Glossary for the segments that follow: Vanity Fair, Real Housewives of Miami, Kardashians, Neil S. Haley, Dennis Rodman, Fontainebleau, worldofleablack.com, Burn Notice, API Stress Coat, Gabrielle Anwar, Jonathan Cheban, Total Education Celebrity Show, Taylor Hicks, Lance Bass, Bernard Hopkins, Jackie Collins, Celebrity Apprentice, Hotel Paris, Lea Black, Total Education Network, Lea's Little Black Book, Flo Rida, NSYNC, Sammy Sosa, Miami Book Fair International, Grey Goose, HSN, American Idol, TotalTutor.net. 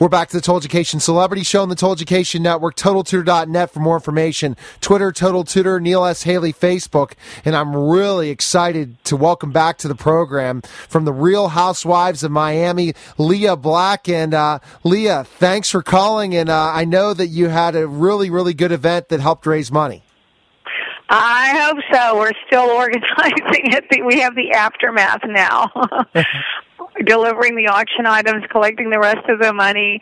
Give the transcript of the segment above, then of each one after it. We're back to the Total Education Celebrity Show on the Total Education Network, TotalTutor.net for more information. Twitter, Total Tutor, Neil S. Haley, Facebook. And I'm really excited to welcome back to the program from the Real Housewives of Miami, Lea Black. And Lea, thanks for calling. And I know that you had a really, really good event that helped raise money. I hope so. We're still organizing it. We have the aftermath now. Delivering the auction items, collecting the rest of the money,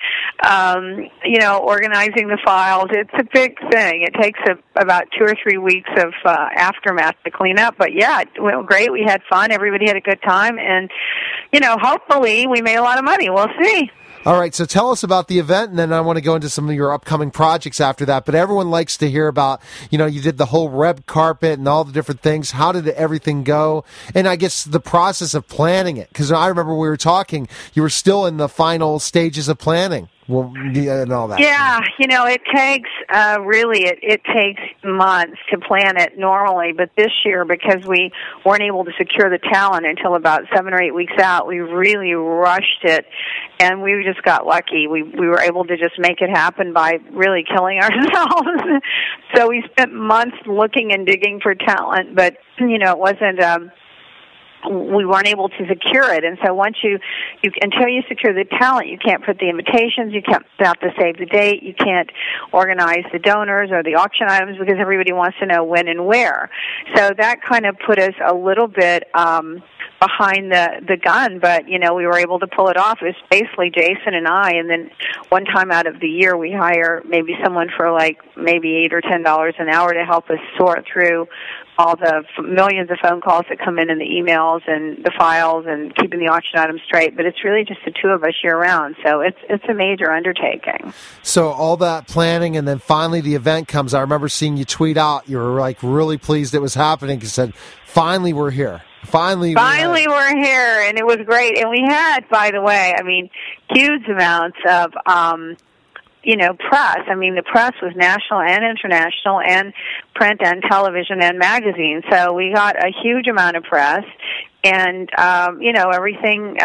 you know, organizing the files. It's a big thing. It takes about 2 or 3 weeks of aftermath to clean up. But, yeah, it went great. We had fun. Everybody had a good time. And, you know, hopefully we made a lot of money. We'll see. All right, so tell us about the event, and then I want to go into some of your upcoming projects after that. But everyone likes to hear about, you know, you did the whole red carpet and all the different things. How did everything go? And I guess the process of planning it, because I remember we were talking, you were still in the final stages of planning. Well, and all that. Yeah, you know, it takes really it takes months to plan it normally, but this year because we weren't able to secure the talent until about 7 or 8 weeks out, we really rushed it, and we just got lucky. We were able to just make it happen by really killing ourselves. So we spent months looking and digging for talent, but you know, it wasn't. We weren't able to secure it, and so once you until you secure the talent, you can't put the invitations, you can't put out the save the date, you can't organize the donors or the auction items because everybody wants to know when and where. So that kind of put us a little bit behind the gun, but you know we were able to pull it off. It was basically Jason and I, and then one time out of the year we hire maybe someone for like maybe $8 or $10 an hour to help us sort through all the millions of phone calls that come in and the emails and the files and keeping the auction items straight. But it's really just the two of us year-round, so it's a major undertaking. So all that planning, and then finally the event comes. I remember seeing you tweet out. You were, like, really pleased it was happening because you said, finally we're here. Finally we're here, and it was great. And we had, by the way, I mean, huge amounts of you know, press. I mean, the press was national and international and print and television and magazines. So we got a huge amount of press, and, you know, everything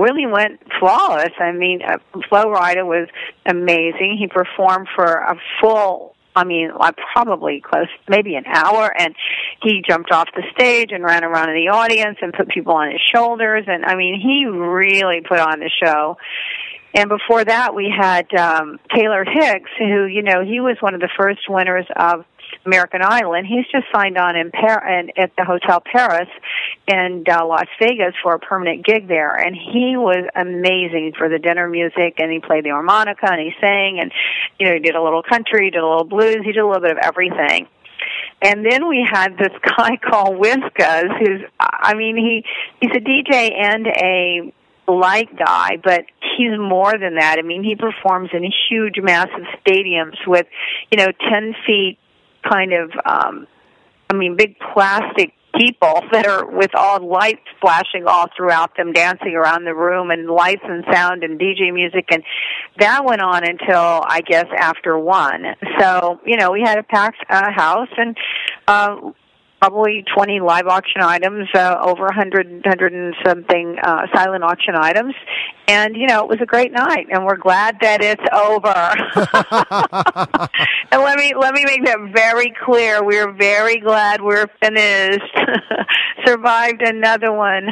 really went flawless. I mean, Flo Rida was amazing. He performed for a full, I mean, probably close, maybe an hour, and he jumped off the stage and ran around in the audience and put people on his shoulders. And, I mean, he really put on the show. And before that, we had Taylor Hicks, who, you know, he was one of the first winners of American Idol, and he's just signed on in at the Hotel Paris in Las Vegas for a permanent gig there. And he was amazing for the dinner music, and he played the harmonica, and he sang, and, you know, he did a little country, he did a little blues, he did a little bit of everything. And then we had this guy called Whiskas, who's, I mean, he's a DJ and a light guy, but he's more than that. I mean, he performs in huge, massive stadiums with, you know, 10 feet kind of, I mean, big plastic people that are with all lights flashing all throughout them, dancing around the room, and lights and sound and DJ music. And that went on until, I guess, after 1. So, you know, we had a packed house, and probably 20 live auction items, over 100 and something silent auction items. And, you know, it was a great night, and we're glad that it's over. And let me make that very clear. We're very glad we're finished. Survived another one.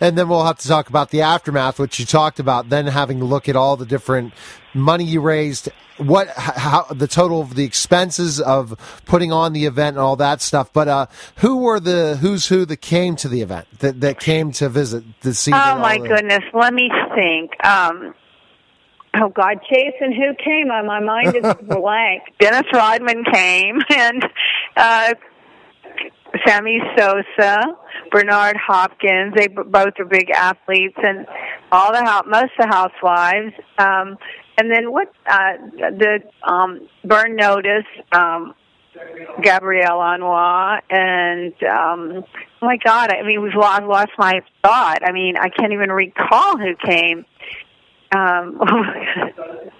And then we'll have to talk about the aftermath, which you talked about, then having a look at all the different money you raised, how the total of the expenses of putting on the event and all that stuff. But who were the who's who that came to the event, that came to visit the scene? Oh, my goodness. Let me think. Oh, God, Jason, who came? My mind is blank. Dennis Rodman came, and Sammy Sosa, Bernard Hopkins. They both are big athletes, and all most of the housewives. And then what? Burn Notice, Gabrielle Anwar, and oh my God! I mean, I've lost my thought. I mean, I can't even recall who came. Oh my God.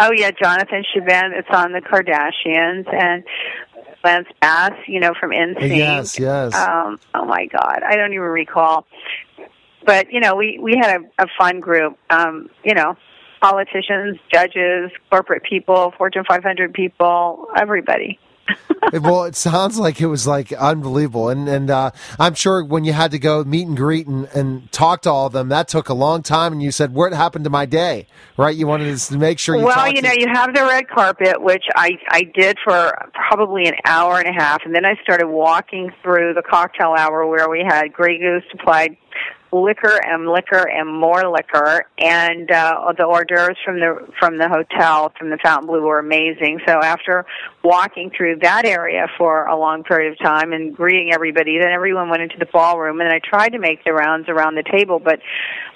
Oh yeah, Jonathan Cheban. It's on the Kardashians, and Lance Bass, you know, from NSYNC. Yes, yes. Oh my God, I don't even recall. But you know, we had a fun group. You know. politicians, judges, corporate people, Fortune 500 people, everybody. Well, it sounds like it was like unbelievable. And I'm sure when you had to go meet and greet and talk to all of them, that took a long time. And you said, what happened to my day? Right. You wanted to make sure. Well, you know, you have the red carpet, which I did for probably an hour and a half. And then I started walking through the cocktail hour where we had Grey Goose supplied liquor and liquor and more liquor, and the hors d'oeuvres from the hotel, from the Fontainebleau, were amazing. So after walking through that area for a long period of time and greeting everybody, then everyone went into the ballroom, and I tried to make the rounds around the table, but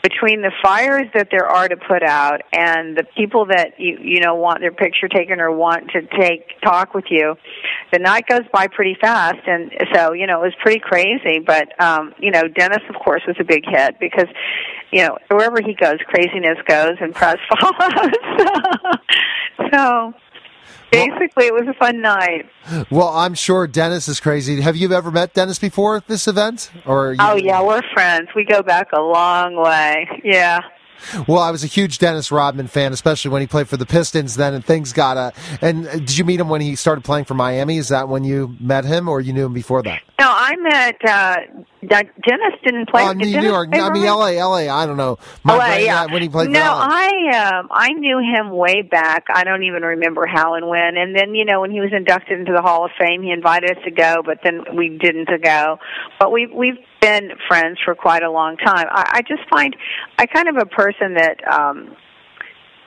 between the fires that there are to put out and the people that you know want their picture taken or want to talk with you, the night goes by pretty fast, and so you know it was pretty crazy. But you know, Dennis, of course, was a big hit because, you know, wherever he goes, craziness goes and press follows. So basically, it was a fun night. Well, I'm sure Dennis is crazy. Have you ever met Dennis before at this event? Oh, yeah, we're friends. We go back a long way. Yeah. Well, I was a huge Dennis Rodman fan, especially when he played for the Pistons then, and things got and did you meet him when he started playing for Miami? Is that when you met him, or you knew him before that? No, I met Dennis didn't play. Oh, New York. I mean, L.A., I don't know. L.A., yeah. When he played for LA. I knew him way back. I don't even remember how and when. And then, you know, when he was inducted into the Hall of Fame, he invited us to go, but then we didn't go. But we've been friends for quite a long time. I just find I kind of a person that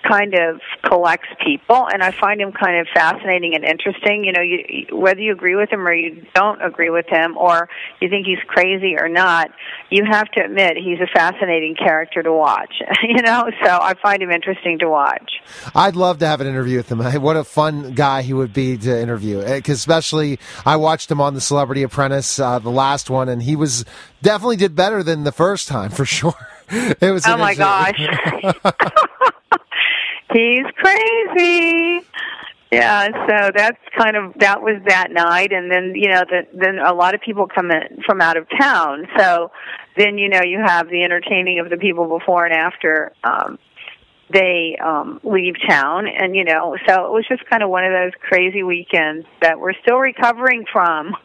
kind of collects people, and I find him kind of fascinating and interesting. You know, whether you agree with him or you don't agree with him, or you think he's crazy or not, you have to admit he's a fascinating character to watch, you know, so I find him interesting to watch. I'd love to have an interview with him. What a fun guy he would be to interview, especially I watched him on the Celebrity Apprentice, the last one, and he was definitely did better than the first time, for sure. It was oh my gosh. He's crazy. Yeah, so that's kind of, that was that night. And then, you know, then a lot of people come in from out of town. So then, you know, you have the entertaining of the people before and after they leave town. And, you know, so it was just kind of one of those crazy weekends that we're still recovering from.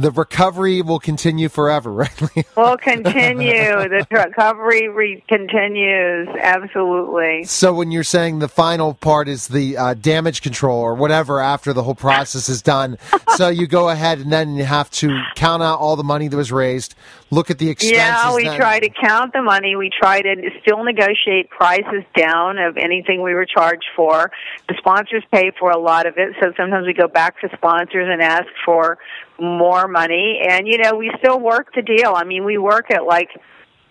The recovery will continue forever, right, Lea? Will continue. The recovery continues, absolutely. So when you're saying the final part is the damage control or whatever after the whole process is done, so you go ahead and then you have to count out all the money that was raised, look at the expenses. Yeah, we try to count the money. We try to still negotiate prices down of anything we were charged for. The sponsors pay for a lot of it, so sometimes we go back to sponsors and ask for more money, and you know we still work the deal. I mean, we work at like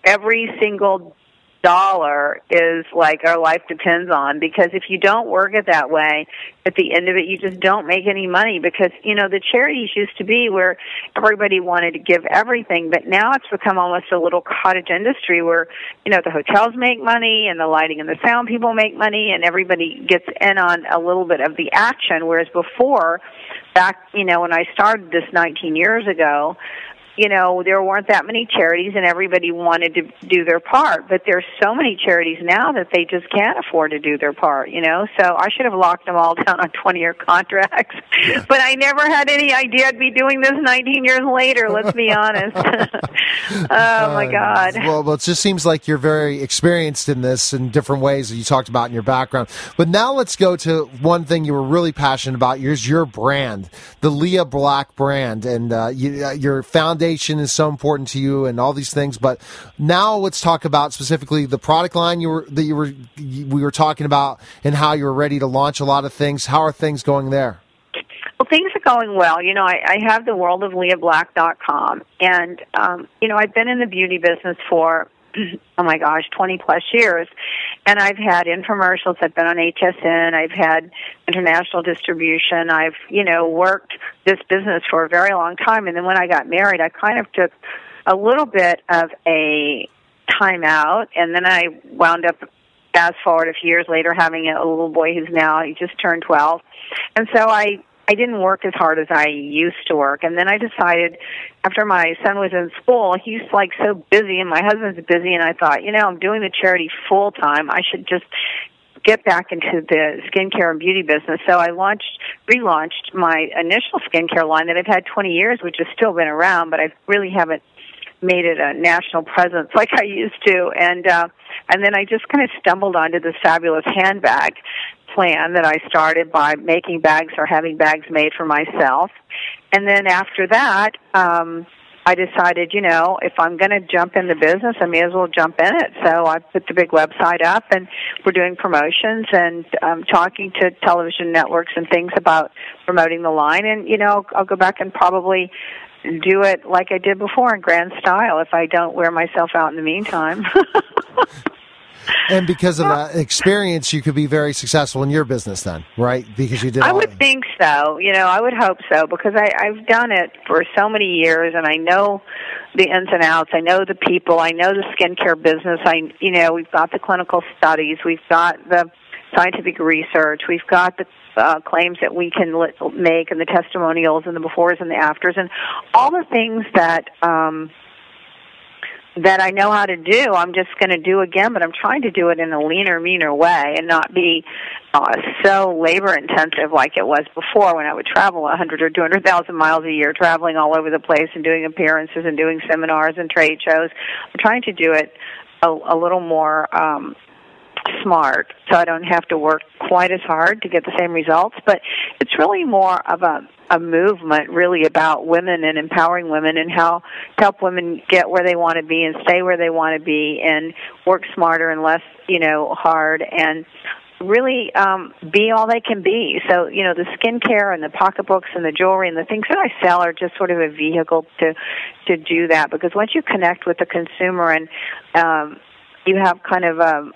every single dollar is like our life depends on, because if you don't work it that way, at the end of it you just don't make any money, because you know the charities used to be where everybody wanted to give everything, but now it's become almost a little cottage industry where you know the hotels make money and the lighting and the sound people make money and everybody gets in on a little bit of the action, whereas before, back, you know, when I started this 19 years ago, you know, there weren't that many charities and everybody wanted to do their part. But there's so many charities now that they just can't afford to do their part, you know. So I should have locked them all down on 20-year contracts. Yeah. But I never had any idea I'd be doing this 19 years later, let's be honest. Oh, my God. Well, it just seems like you're very experienced in this in different ways that you talked about in your background. But now let's go to one thing you were really passionate about. Here's your brand, the Lea Black brand, and your foundation is so important to you and all these things. But now let's talk about specifically the product line we were talking about and how you were ready to launch a lot of things. How are things going there? Well, things are going well. You know, I have the worldofleablack.com, and, you know, I've been in the beauty business for, oh my gosh, 20-plus years, and I've had infomercials. I've been on HSN. I've had international distribution. I've, you know, worked this business for a very long time, and then when I got married, I kind of took a little bit of a time out, and then I wound up, fast forward a few years later, having a little boy who's now, he just turned 12, and so I I didn't work as hard as I used to work. And then I decided after my son was in school, he's like so busy and my husband's busy. And I thought, you know, I'm doing the charity full time. I should just get back into the skincare and beauty business. So I relaunched my initial skincare line that I've had 20 years, which has still been around, but I really haven't made it a national presence like I used to. And then I just kind of stumbled onto this fabulous handbag plan that I started by making bags or having bags made for myself. And then after that, I decided, you know, if I'm going to jump in the business, I may as well jump in it. So I put the big website up, and we're doing promotions and talking to television networks and things about promoting the line. And, you know, I'll go back and probably do it like I did before in grand style if I don't wear myself out in the meantime. And because of that experience, you could be very successful in your business then, right? Because you did. I would think so. You know, I would hope so, because I've done it for so many years, and I know the ins and outs. I know the people. I know the skincare business. You know, we've got the clinical studies. We've got the scientific research. We've got the claims that we can make, and the testimonials, and the befores and the afters, and all the things that that I know how to do. I'm just going to do again, but I'm trying to do it in a leaner, meaner way and not be so labor-intensive like it was before when I would travel 100 or 200,000 miles a year, traveling all over the place and doing appearances and doing seminars and trade shows. I'm trying to do it a little more smart, so I don't have to work quite as hard to get the same results. But it's really more of a movement really about women and empowering women and how to help women get where they want to be and stay where they want to be and work smarter and less, you know, hard, and really be all they can be. So, you know, the skincare and the pocketbooks and the jewelry and the things that I sell are just sort of a vehicle to do that, because once you connect with the consumer and you have kind of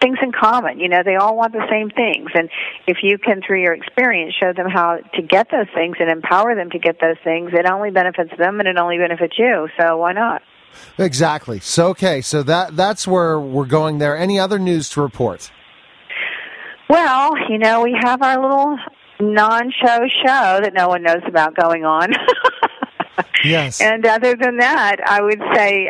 things in common, you know, they all want the same things, and if you can, through your experience, show them how to get those things and empower them to get those things, it only benefits them and it only benefits you, so why not? Exactly. So, okay, so that's where we're going there. Any other news to report? Well, you know, we have our little non-show show that no one knows about going on. Yes. And other than that, I would say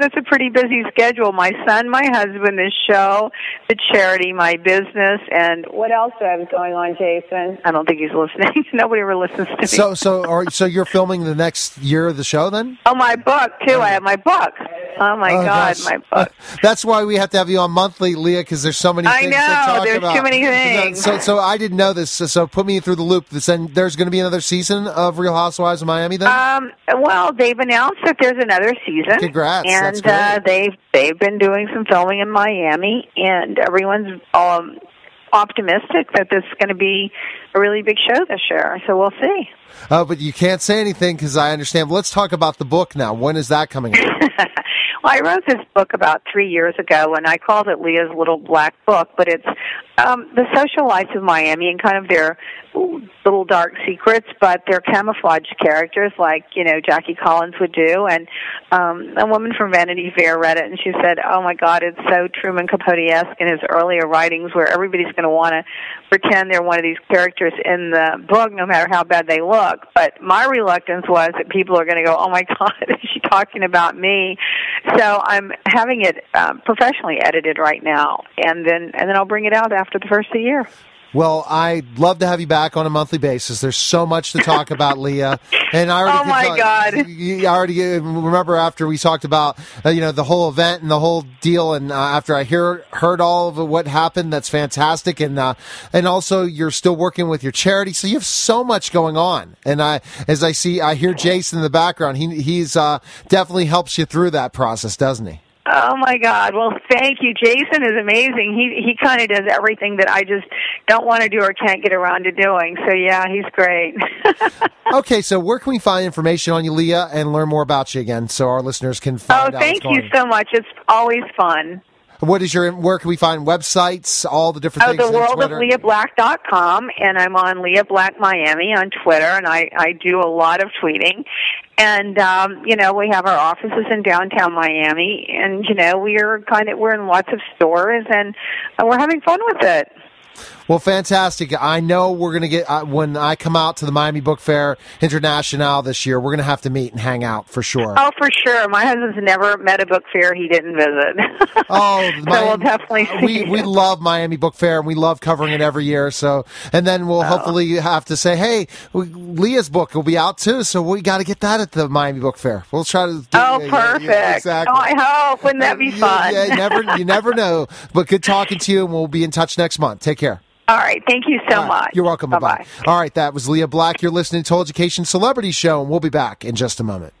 that's a pretty busy schedule. My son, my husband, this show, the charity, my business, and what else do I have going on, Jason? I don't think he's listening. Nobody ever listens to me. So you're filming the next year of the show then? Oh, my book, too. I have my book. Oh, my God, gosh. My book. That's why we have to have you on monthly, Lea, because there's so many things to talk about. I know, there's too many things. So I didn't know this, so put me through the loop. There's going to be another season of Real Housewives of Miami then? Well, they've announced that there's another season. Congrats. And they've been doing some filming in Miami, and everyone's optimistic that there's going to be a really big show this year. So we'll see. But you can't say anything because I understand. Let's talk about the book now. When is that coming out? Well, I wrote this book about 3 years ago, and I called it Lea's Little Black Book, but it's the social life of Miami and kind of their little dark secrets, but they're camouflage characters like, you know, Jackie Collins would do. And a woman from Vanity Fair read it, and she said, oh, my God, it's so Truman Capote-esque in his earlier writings where everybody's going to want to pretend they're one of these characters in the book no matter how bad they look. But my reluctance was that people are going to go, oh, my God, is she talking about me? So I'm having it professionally edited right now, and then I'll bring it out after the first of the year. Well, I'd love to have you back on a monthly basis. There's so much to talk about, Lea. And I already God! I already remember after we talked about you know, the whole event and the whole deal, and after I heard all of what happened, that's fantastic. And also you're still working with your charity, so you have so much going on. And I hear Jason in the background. He's definitely helps you through that process, doesn't he? Oh, my God. Well, thank you. Jason is amazing. He kind of does everything that I just don't want to do or can't get around to doing. So, yeah, he's great. Okay, so where can we find information on you, Lea, and learn more about you again so our listeners can find out what's going on? Oh, thank you so much. It's always fun. Where can we find websites, all the different things? The worldofleablack.com, and I'm on Lea Black Miami on Twitter, and I do a lot of tweeting. And, you know, we have our offices in downtown Miami, and, you know, we're in lots of stores, and we're having fun with it. Well, fantastic. I know we're going to get, when I come out to the Miami Book Fair International this year, we're going to have to meet and hang out for sure. Oh, for sure. My husband's never met a book fair he didn't visit. Oh, so Miami, we'll definitely see we love Miami Book Fair, and we love covering it every year. So, and then we'll hopefully have to say, hey, Lea's book will be out too, so we got to get that at the Miami Book Fair. We'll try to do it. Perfect. Yeah, exactly. Oh, I hope. Wouldn't that be fun? Yeah, you never know. But good talking to you, and we'll be in touch next month. Take care. All right. Thank you so much. You're welcome. Bye-bye. All right. That was Lea Black. You're listening to Total Education Celebrity Show, and we'll be back in just a moment.